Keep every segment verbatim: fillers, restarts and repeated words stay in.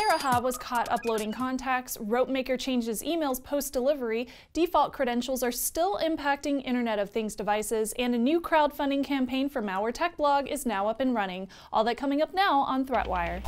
Sarahah was caught uploading contacts, RopeMaker changes emails post-delivery, default credentials are still impacting Internet of Things devices, and a new crowdfunding campaign for MalwareTech blog is now up and running. All that coming up now on ThreatWire.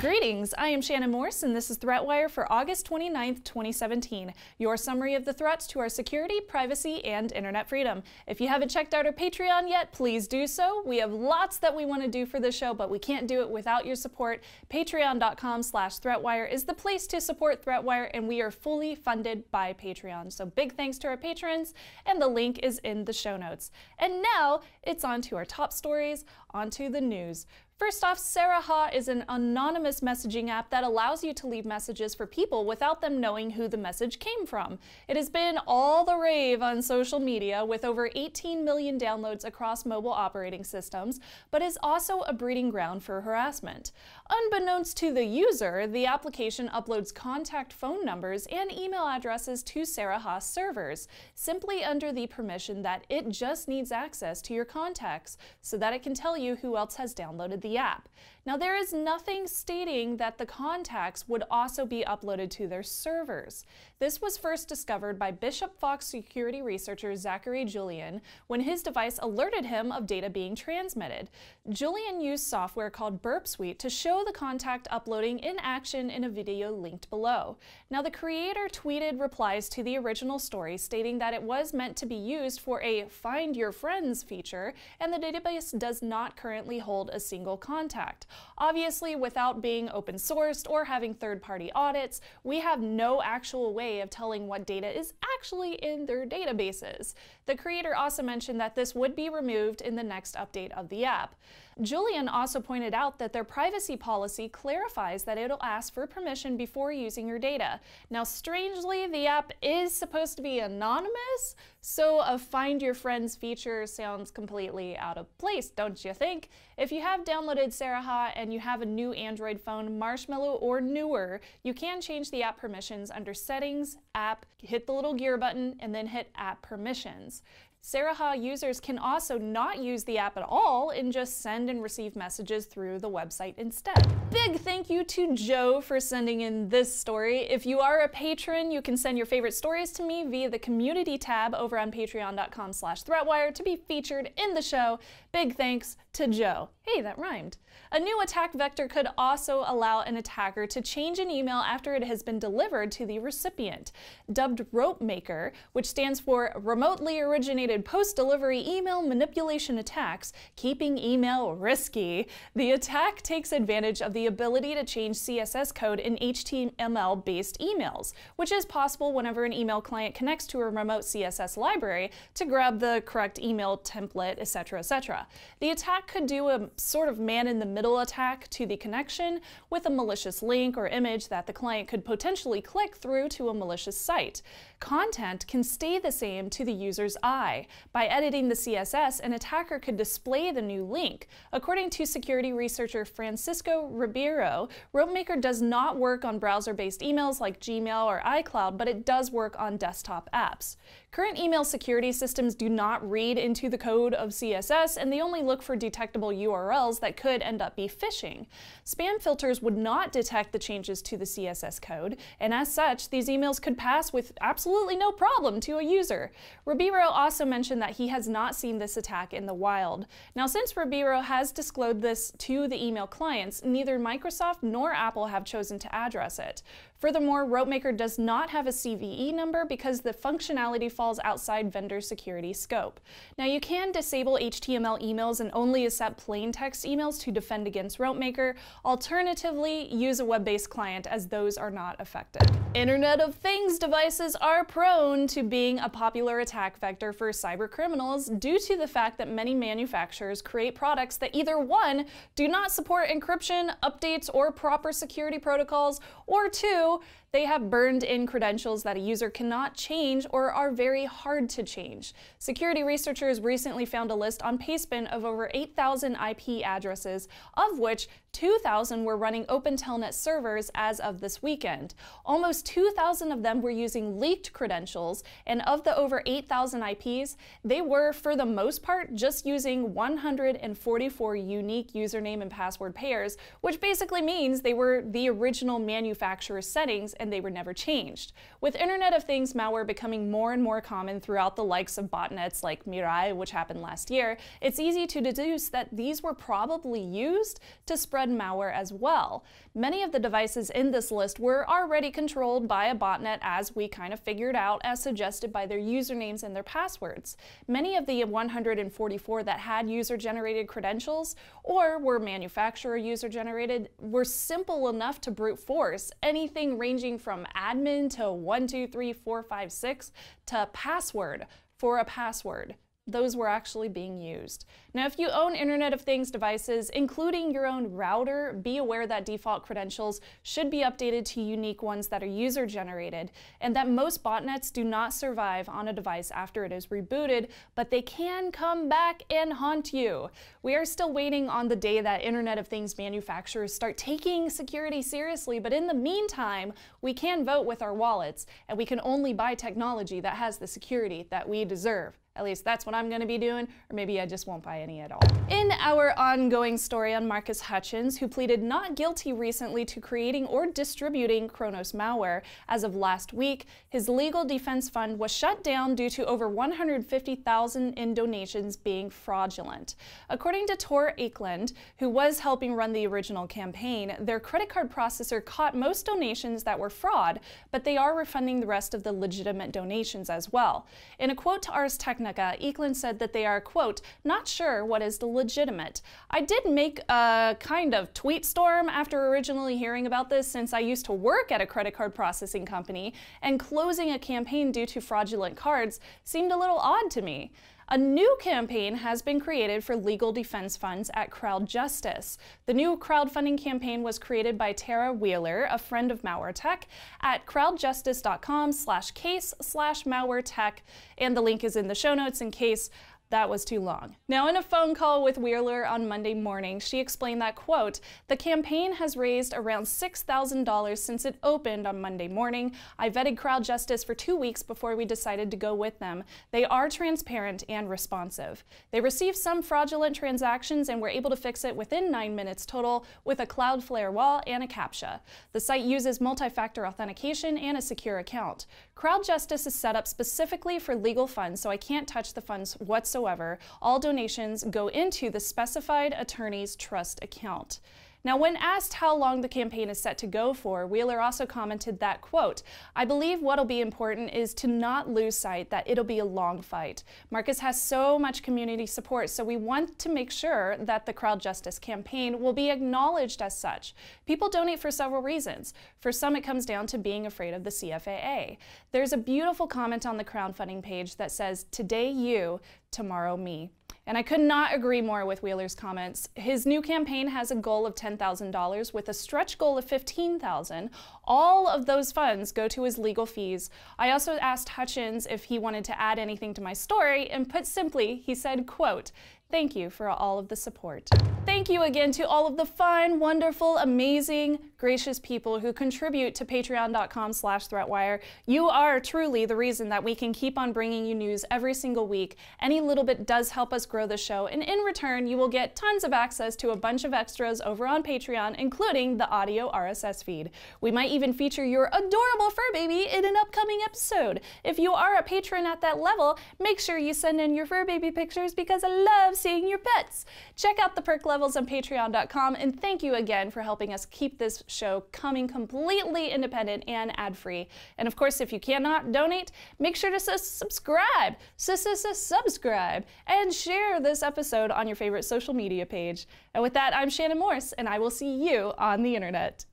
Greetings, I am Shannon Morse, and this is ThreatWire for August twenty-ninth, twenty seventeen, your summary of the threats to our security, privacy, and internet freedom. If you haven't checked out our Patreon yet, please do so. We have lots that we want to do for this show, but we can't do it without your support. Patreon.com slash ThreatWire is the place to support ThreatWire, and we are fully funded by Patreon. So big thanks to our patrons, and the link is in the show notes. And now, it's on to our top stories, onto the news. First off, Sarahah is an anonymous messaging app that allows you to leave messages for people without them knowing who the message came from. It has been all the rave on social media with over eighteen million downloads across mobile operating systems, but is also a breeding ground for harassment. Unbeknownst to the user, the application uploads contact phone numbers and email addresses to Sarahah servers, simply under the permission that it just needs access to your contacts so that it can tell you who else has downloaded the The app. Now, there is nothing stating that the contacts would also be uploaded to their servers. This was first discovered by Bishop Fox security researcher Zachary Julian when his device alerted him of data being transmitted. Julian used software called Burp Suite to show the contact uploading in action in a video linked below. Now, the creator tweeted replies to the original story stating that it was meant to be used for a Find Your Friends feature, and the database does not currently hold a single contact. Obviously, without being open sourced or having third-party audits, we have no actual way of telling what data is actually in their databases. The creator also mentioned that this would be removed in the next update of the app. Julian also pointed out that their privacy policy clarifies that it'll ask for permission before using your data. Now, strangely, the app is supposed to be anonymous, so a Find Your Friends feature sounds completely out of place, don't you think? If you have downloaded Sarahah and you have a new Android phone, Marshmallow or newer, you can change the app permissions under Settings, App, hit the little gear button, and then hit App Permissions. Sarahah users can also not use the app at all and just send and receive messages through the website instead. Big thank you to Joe for sending in this story. If you are a patron, you can send your favorite stories to me via the community tab over on patreon.com slash threatwire to be featured in the show. Big thanks to Joe. Hey, that rhymed. A new attack vector could also allow an attacker to change an email after it has been delivered to the recipient. Dubbed RopeMaker, which stands for Remotely Originated Post-Delivery Email Manipulation Attacks, Keeping Email Risky. The attack takes advantage of the ability to change C S S code in H T M L-based emails, which is possible whenever an email client connects to a remote C S S library to grab the correct email template, et cetera, et cetera. The attack could do a sort of man-in-the-middle attack to the connection with a malicious link or image that the client could potentially click through to a malicious site. Content can stay the same to the user's eye. By editing the C S S, an attacker could display the new link. According to security researcher Francisco Ribeiro, RopeMaker does not work on browser-based emails like Gmail or iCloud, but it does work on desktop apps. Current email security systems do not read into the code of C S S, and they only look for detectable U R Ls that could end up be phishing. Spam filters would not detect the changes to the C S S code, and as such, these emails could pass with absolutely no problem to a user. Ribeiro also mentioned that he has not seen this attack in the wild. Now, since Ribeiro has disclosed this to the email clients, neither Microsoft nor Apple have chosen to address it. Furthermore, RopeMaker does not have a C V E number because the functionality falls outside vendor security scope. Now, you can disable H T M L emails and only accept plain text emails to defend against RopeMaker. Alternatively, use a web-based client as those are not affected. Internet of Things devices are prone to being a popular attack vector for cybercriminals due to the fact that many manufacturers create products that either one, do not support encryption, updates, or proper security protocols, or two, They have burned-in credentials that a user cannot change or are very hard to change. Security researchers recently found a list on Pastebin of over eight thousand I P addresses, of which two thousand were running open Telnet servers as of this weekend. Almost two thousand of them were using leaked credentials, and of the over eight thousand I Ps, they were, for the most part, just using one hundred forty-four unique username and password pairs, which basically means they were the original manufacturer's settings and they were never changed. With Internet of Things malware becoming more and more common throughout the likes of botnets like Mirai, which happened last year, it's easy to deduce that these were probably used to spread malware as well. Many of the devices in this list were already controlled by a botnet, as we kind of figured out, as suggested by their usernames and their passwords. Many of the one hundred forty-four that had user-generated credentials or were manufacturer user-generated were simple enough to brute force, anything ranging from admin to one two three four five six to password for a password. Those were actually being used. Now, if you own Internet of Things devices, including your own router, be aware that default credentials should be updated to unique ones that are user-generated, and that most botnets do not survive on a device after it is rebooted, but they can come back and haunt you. We are still waiting on the day that Internet of Things manufacturers start taking security seriously, but in the meantime, we can vote with our wallets, and we can only buy technology that has the security that we deserve. At least that's what I'm going to be doing, or maybe I just won't buy any at all. In our ongoing story on Marcus Hutchins, who pleaded not guilty recently to creating or distributing Kronos malware, as of last week, his legal defense fund was shut down due to over one hundred fifty thousand in donations being fraudulent. According to Tor Ekeland, who was helping run the original campaign, their credit card processor caught most donations that were fraud, but they are refunding the rest of the legitimate donations as well. In a quote to Ars Technica, Ekeland said that they are, quote, not sure what is the legitimate. I did make a kind of tweet storm after originally hearing about this, since I used to work at a credit card processing company, and closing a campaign due to fraudulent cards seemed a little odd to me. A new campaign has been created for legal defense funds at Crowd Justice. The new crowdfunding campaign was created by Tara Wheeler, a friend of MalwareTech, at crowdjustice dot com slash case slash malwaretech, and the link is in the show notes in case that was too long. Now, in a phone call with Wheeler on Monday morning, she explained that, quote, the campaign has raised around six thousand dollars since it opened on Monday morning. I vetted Crowd Justice for two weeks before we decided to go with them. They are transparent and responsive. They received some fraudulent transactions and were able to fix it within nine minutes total with a Cloudflare wall and a CAPTCHA. The site uses multi-factor authentication and a secure account. Crowd Justice is set up specifically for legal funds, so I can't touch the funds whatsoever. However, all donations go into the specified attorney's trust account. Now, when asked how long the campaign is set to go for, Wheeler also commented that, quote, I believe what'll be important is to not lose sight that it'll be a long fight. Marcus has so much community support, so we want to make sure that the Crowd Justice campaign will be acknowledged as such. People donate for several reasons. For some, it comes down to being afraid of the C F A A. There's a beautiful comment on the crowdfunding page that says, today you, tomorrow me. And I could not agree more with Wheeler's comments. His new campaign has a goal of ten thousand dollars with a stretch goal of fifteen thousand dollars. All of those funds go to his legal fees. I also asked Hutchins if he wanted to add anything to my story, and put simply, he said, quote, thank you for all of the support. Thank you again to all of the fine, wonderful, amazing, gracious people who contribute to patreon dot com slash threatwire. You are truly the reason that we can keep on bringing you news every single week. Any little bit does help us grow the show, and in return, you will get tons of access to a bunch of extras over on Patreon, including the audio R S S feed. We might even feature your adorable fur baby in an upcoming episode. If you are a patron at that level, make sure you send in your fur baby pictures, because I love seeing your pets. Check out the perk levels on patreon dot com, and thank you again for helping us keep this show coming completely independent and ad-free. And of course, if you cannot donate, make sure to subscribe, subscribe, and share this episode on your favorite social media page. And with that, I'm Shannon Morse, and I will see you on the internet.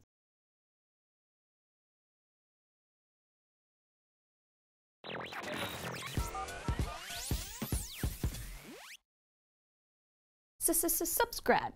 Subscribe.